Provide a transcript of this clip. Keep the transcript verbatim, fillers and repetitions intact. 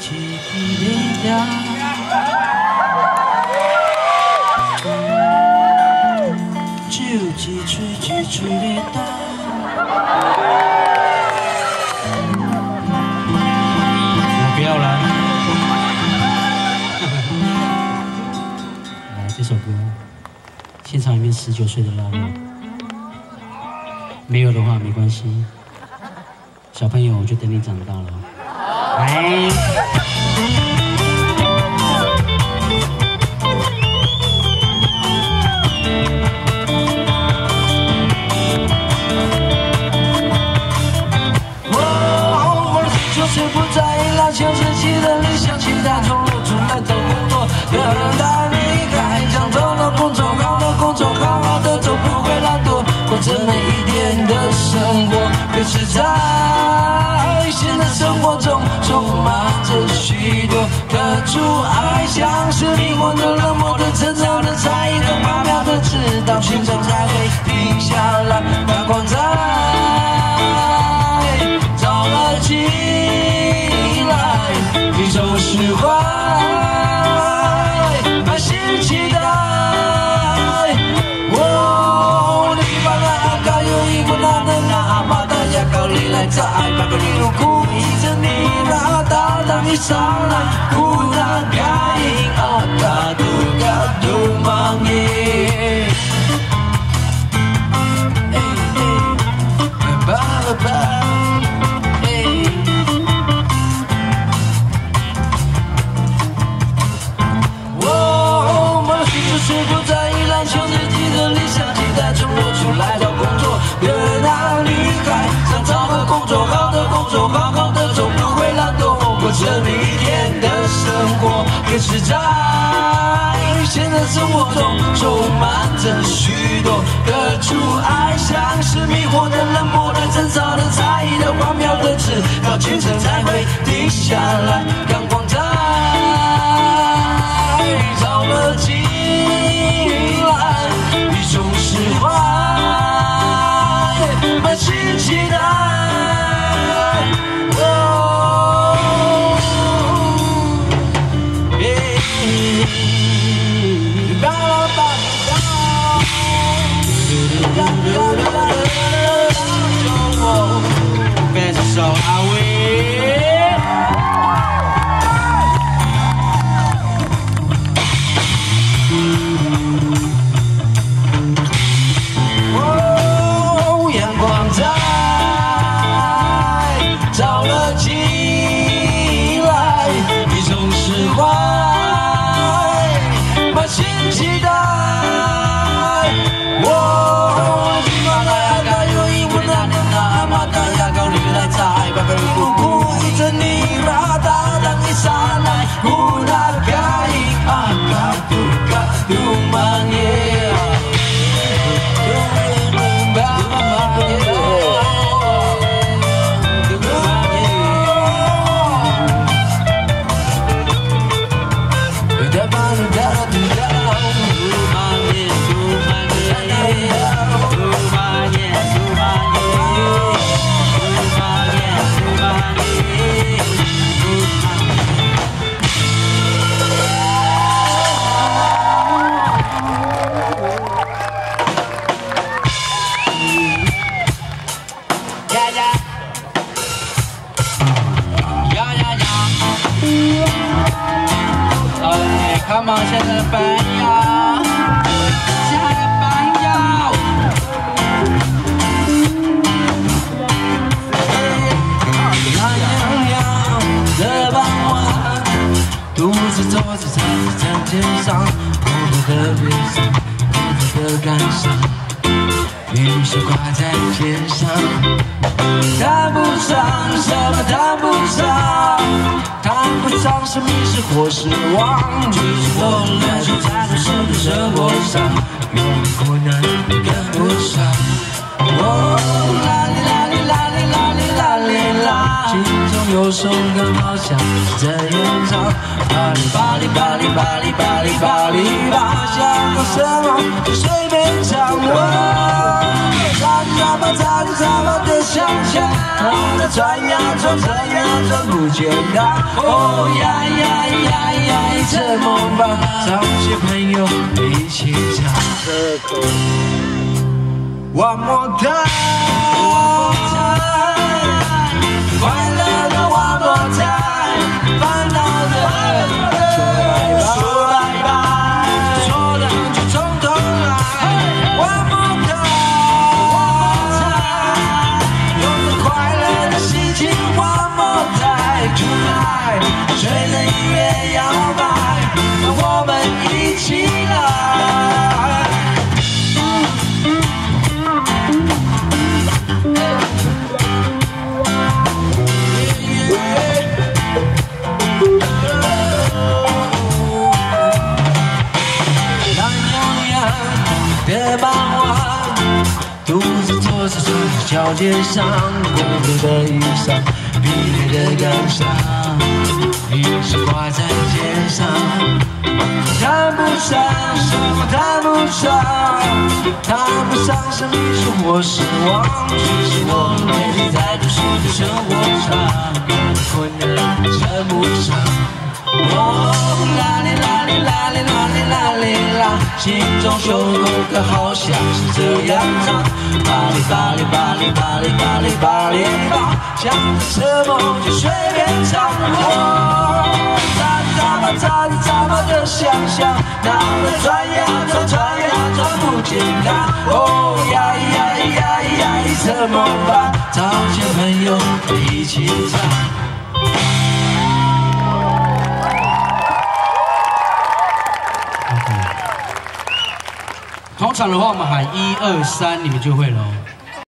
不要了，来这首歌，现场有没有十九岁的辣妹？没有的话没关系，小朋友我就等你长大了。来。 向自己的理想期待，从露出来找工作，有人带你改，想做的工作，好的工作，好好的做，不会懒惰，过着每一天的生活。可是，在现在生活中充满着许多的阻碍，像是灵魂的冷漠的、争吵的、猜疑的、发飙的，直到心中才会停下来。发光在早了起。 你总是会满心期待，哦，你把那高又一股那的那阿妈的牙膏里来摘，把个你都故意着你那大胆的上来，不难改，阿达都阿都忙耶，哎哎，爸爸。 这每一天的生活，可是在现在生活中充满着许多的阻碍，像是迷惑的、冷漠的、争吵的、猜疑的、荒谬的，直到清晨才会停下来。阳光在照了进来，你总是会满心期待。 So I will. Oh, 阳光在照了进来，你总是会满心期待。我。 Come on, 亲爱的朋友，亲爱的朋友，哎呀呀，这傍晚，独自坐在餐餐街上，朋友的悲伤，朋友的感伤，于是挂在肩上，谈不上什么，谈不上。 谈不上生命是或是望，只是我来说，在这生的生活上，有困难也跟不上。哦，啦啦啦啦啦啦啦啦，心中有首歌好像是这样唱，巴黎巴黎巴黎巴黎巴黎巴黎吧，想到什么就随便唱。哦。呀吧咋哩咋吧的想象，那转呀转转呀转不简单。哦呀呀呀呀，怎么办？找些朋友一起唱歌口。One more time， 快乐的 One more time， 烦恼的说来吧，说来就从头来。One more。 随着音乐摇摆，让我们一起来。当牛羊，别把我独自坐在这条街上，光着的衣裳，疲惫的感伤。 你是挂在肩上，谈不上什么，谈不上，谈不上向你说我失望，只是我每天在都市的生活上，困难称不上。哦，啦哩啦哩啦哩啦哩啦哩啦，心中有首歌好像是这样唱，吧哩吧哩吧哩吧哩吧哩吧哩吧，想什么就随便唱。 咋哩咋吧的想象，那么转呀转转呀转不简单。哦呀呀呀呀，怎么办？找些朋友一起唱。通常的话，我们喊一二三，你们就会了。